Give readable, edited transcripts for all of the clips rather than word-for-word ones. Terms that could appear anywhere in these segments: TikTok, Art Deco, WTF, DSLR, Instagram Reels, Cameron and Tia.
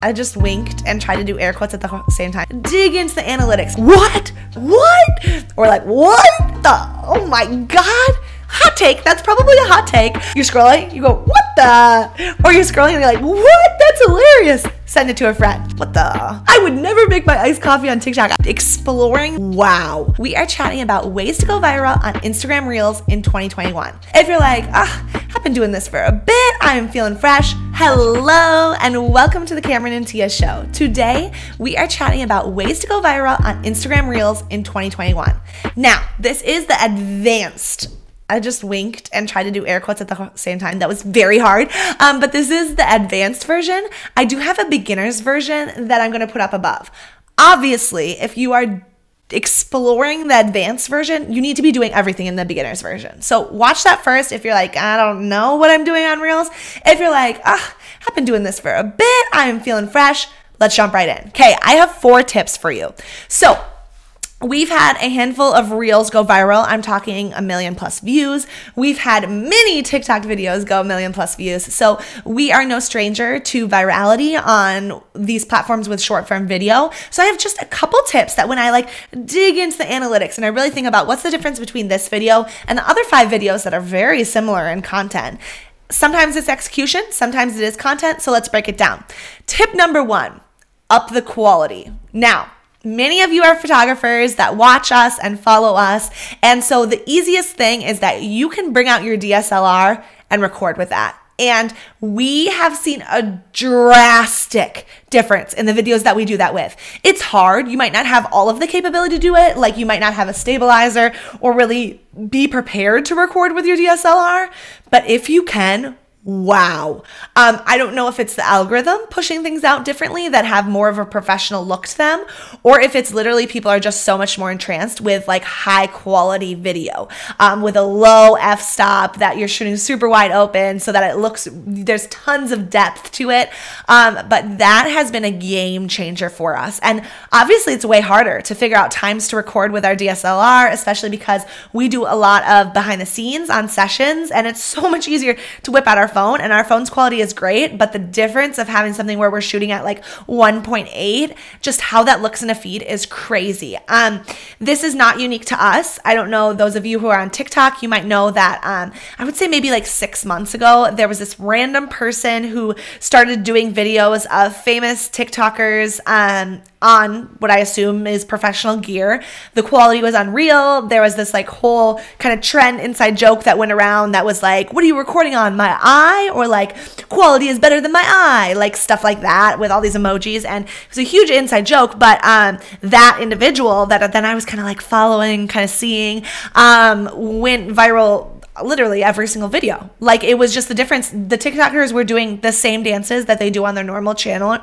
I just winked and tried to do air quotes at the same time. Dig into the analytics. What? What? Or like, what the? Oh my God. Hot take. That's probably a hot take. You're scrolling, you go, what the? Or you're scrolling and you're like, what? That's hilarious. Send it to a friend. What the? I would never make my iced coffee on TikTok. Exploring. Wow. We are chatting about ways to go viral on Instagram Reels in 2021. If you're like, I've been doing this for a bit, I'm feeling fresh. Hello and welcome to the Cameron and Tia show. Today, we are chatting about ways to go viral on Instagram Reels in 2021. Now, this is the advanced. I just winked and tried to do air quotes at the same time. That was very hard. But this is the advanced version. I do have a beginner's version that I'm going to put up above. Obviously, if you are exploring the advanced version, you need to be doing everything in the beginner's version. So watch that first if you're like, I don't know what I'm doing on Reels. If you're like, I've been doing this for a bit, I'm feeling fresh, let's jump right in. Okay, I have 4 tips for you. So we've had a handful of Reels go viral. I'm talking 1 million+ views. We've had many TikTok videos go 1 million+ views. So we are no stranger to virality on these platforms with short form video. So I have just a couple tips that when I like dig into the analytics and I really think about what's the difference between this video and the other 5 videos that are very similar in content. Sometimes it's execution, sometimes it is content. So let's break it down. Tip number 1, up the quality. Now, many of you are photographers that watch us and follow us. And so the easiest thing is that you can bring out your DSLR and record with that. And we have seen a drastic difference in the videos that we do that with. It's hard. You might not have all of the capability to do it. Like you might not have a stabilizer or really be prepared to record with your DSLR. But if you can, wow. I don't know if it's the algorithm pushing things out differently that have more of a professional look to them, or if it's literally people are just so much more entranced with like high quality video with a low f-stop that you're shooting super wide open so that it looks, there's tons of depth to it. But that has been a game changer for us. And obviously it's way harder to figure out times to record with our DSLR, especially because we do a lot of behind the scenes on sessions and it's so much easier to whip out our phone, and our phone's quality is great, but the difference of having something where we're shooting at like 1.8, just how that looks in a feed is crazy. This is not unique to us. I don't know, those of you who are on TikTok, you might know that I would say maybe like 6 months ago, there was this random person who started doing videos of famous TikTokers on what I assume is professional gear. The quality was unreal. There was this like whole kind of trend inside joke that went around that was like, what are you recording on, my eye? Or like, quality is better than my eye, like stuff like that with all these emojis. And it was a huge inside joke, but that individual that then I was kind of like following, kind of seeing, went viral literally every single video. Like it was just the difference. The TikTokers were doing the same dances that they do on their normal channel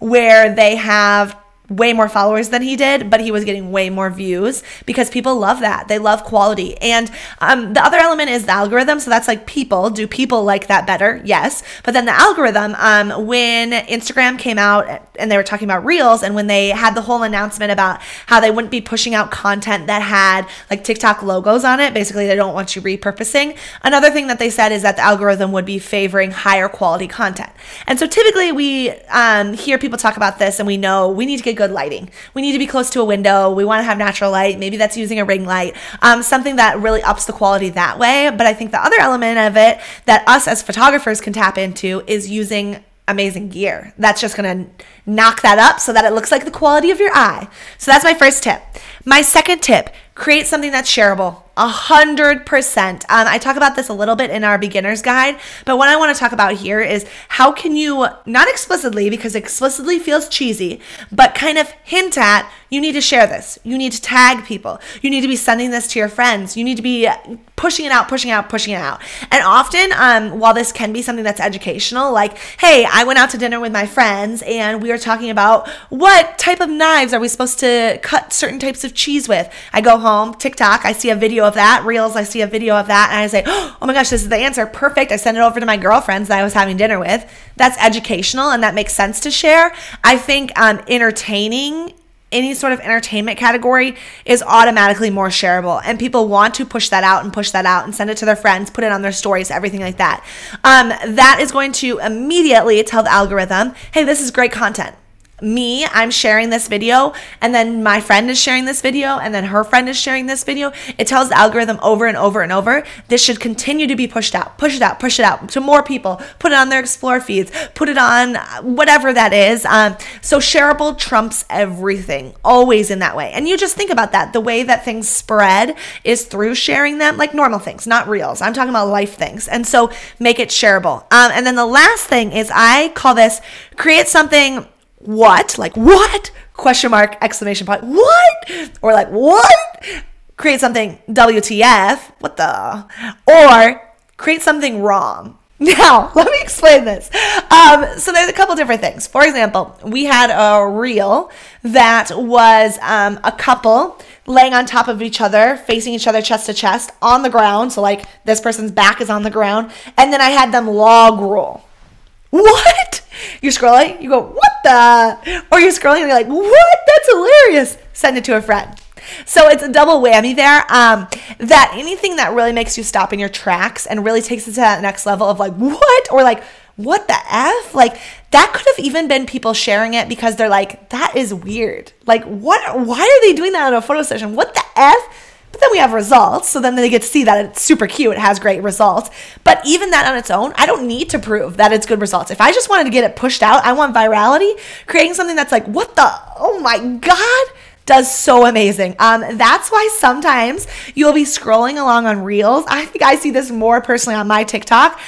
where they have way more followers than he did, but he was getting way more views because people love that. They love quality. And the other element is the algorithm. So that's like people. Do people like that better? Yes. But then the algorithm, when Instagram came out and they were talking about Reels and when they had the whole announcement about how they wouldn't be pushing out content that had like TikTok logos on it, basically they don't want you repurposing. Another thing that they said is that the algorithm would be favoring higher quality content. And so typically we hear people talk about this and we know we need to get good lighting. We need to be close to a window. We want to have natural light. Maybe that's using a ring light, something that really ups the quality that way. But I think the other element of it that us as photographers can tap into is using amazing gear. That's just going to knock that up so that it looks like the quality of your eye. So that's my first tip. My second tip, create something that's shareable. 100%. I talk about this a little bit in our beginner's guide, but what I want to talk about here is how can you, not explicitly because explicitly feels cheesy, but kind of hint at, you need to share this. You need to tag people. You need to be sending this to your friends. You need to be pushing it out, pushing it out, pushing it out. And often, while this can be something that's educational, like, hey, I went out to dinner with my friends and we were talking about what type of knives are we supposed to cut certain types of cheese with. I go home, TikTok, I see a video of that, Reels, I see a video of that, and I say, oh my gosh, this is the answer, perfect. I send it over to my girlfriends that I was having dinner with. That's educational and that makes sense to share. I think entertaining any sort of entertainment category is automatically more shareable, and people want to push that out and send it to their friends, put it on their stories, everything like that. That is going to immediately tell the algorithm, hey, this is great content. Me, I'm sharing this video, and then my friend is sharing this video, and then her friend is sharing this video. It tells the algorithm over and over and over, this should continue to be pushed out, push it out, push it out to more people, put it on their Explore feeds, put it on whatever that is. So shareable trumps everything, always in that way. And you just think about that. The way that things spread is through sharing them, like normal things, not reels. I'm talking about life things. And so make it shareable. And then the last thing is, I call this create something what, like what, question mark, exclamation point, what, or like what, create something WTF, what the, or create something wrong. Now, let me explain this. So there's a couple different things. For example, we had a reel that was a couple laying on top of each other, facing each other chest to chest on the ground. So like this person's back is on the ground. And then I had them log roll. What? You're scrolling, you go, what the? Or you're scrolling and you're like, what? That's hilarious. Send it to a friend. So it's a double whammy there. That anything that really makes you stop in your tracks and really takes it to that next level of like, what? Or like, what the F? Like, that could have even been people sharing it because they're like, that is weird. Like, what? Why are they doing that on a photo session? What the F? But then we have results, so then they get to see that it's super cute, it has great results. But even that on its own, I don't need to prove that it's good results. If I just wanted to get it pushed out, I want virality. Creating something that's like, what the, oh my God, does so amazing. That's why sometimes you'll be scrolling along on Reels. I think I see this more personally on my TikTok,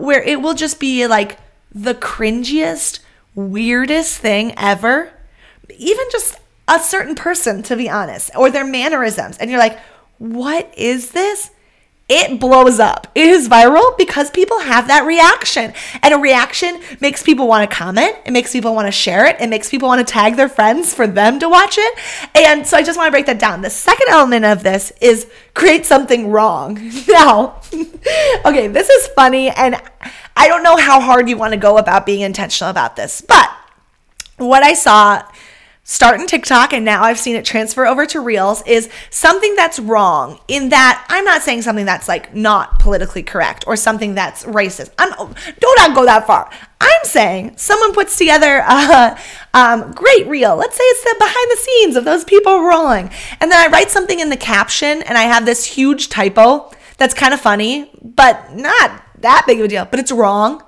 where it will just be like the cringiest, weirdest thing ever, even just a certain person, to be honest, or their mannerisms. And you're like, what is this? It blows up. It is viral because people have that reaction. And a reaction makes people want to comment. It makes people want to share it. It makes people want to tag their friends for them to watch it. And so I just want to break that down. The second element of this is create something wrong. Now, okay, this is funny. And I don't know how hard you want to go about being intentional about this. But what I saw start in TikTok, and now I've seen it transfer over to Reels, is something that's wrong in that I'm not saying something that's like not politically correct or something that's racist. Don't go that far. I'm saying someone puts together a great reel. Let's say it's the behind the scenes of those people rolling. And then I write something in the caption and I have this huge typo that's kind of funny, but not that big of a deal, but it's wrong.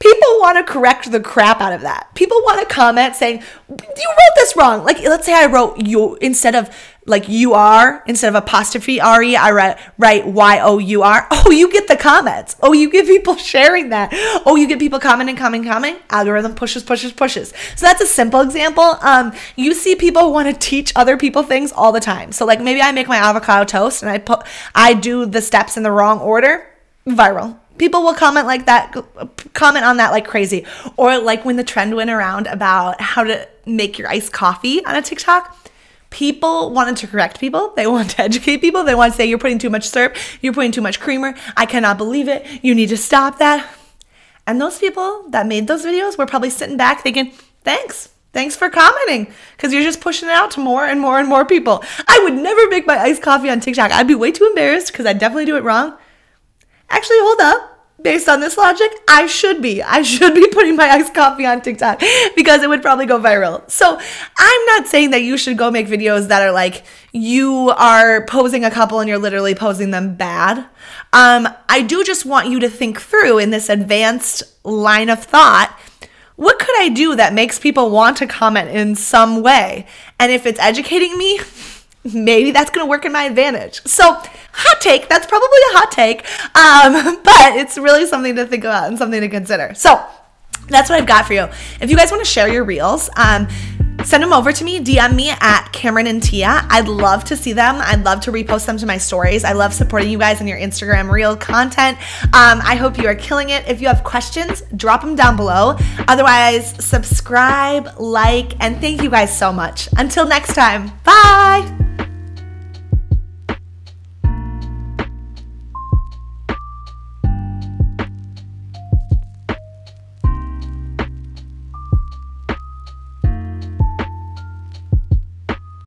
People want to correct the crap out of that. People want to comment saying, you wrote this wrong. Like, let's say I wrote you instead of like you are, instead of apostrophe R-E, I write Y-O-U-R. Oh, you get the comments. Oh, you get people sharing that. Oh, you get people commenting. Algorithm pushes. So that's a simple example. You see people want to teach other people things all the time. So like maybe I make my avocado toast and I do the steps in the wrong order. Viral. People will comment like that, comment on that like crazy. Or like when the trend went around about how to make your iced coffee on a TikTok, people wanted to correct people. They wanted to educate people. They want to say, you're putting too much syrup. You're putting too much creamer. I cannot believe it. You need to stop that. And those people that made those videos were probably sitting back thinking, thanks. Thanks for commenting, because you're just pushing it out to more and more and more people. I would never make my iced coffee on TikTok. I'd be way too embarrassed because I definitely do it wrong. Actually, hold up. Based on this logic, I should be putting my iced coffee on TikTok because it would probably go viral. So I'm not saying that you should go make videos that are like you are posing a couple and you're literally posing them bad. I do just want you to think through in this advanced line of thought, what could I do that makes people want to comment in some way? And if it's educating me, maybe that's going to work in my advantage. So hot take, that's probably a hot take, but it's really something to think about and something to consider. So that's what I've got for you. If you guys want to share your reels, send them over to me, DM me at Cameron and Tia. I'd love to see them. I'd love to repost them to my stories. I love supporting you guys in your Instagram Reel content. I hope you are killing it. If you have questions, drop them down below. Otherwise, subscribe, like, and thank you guys so much. Until next time, bye.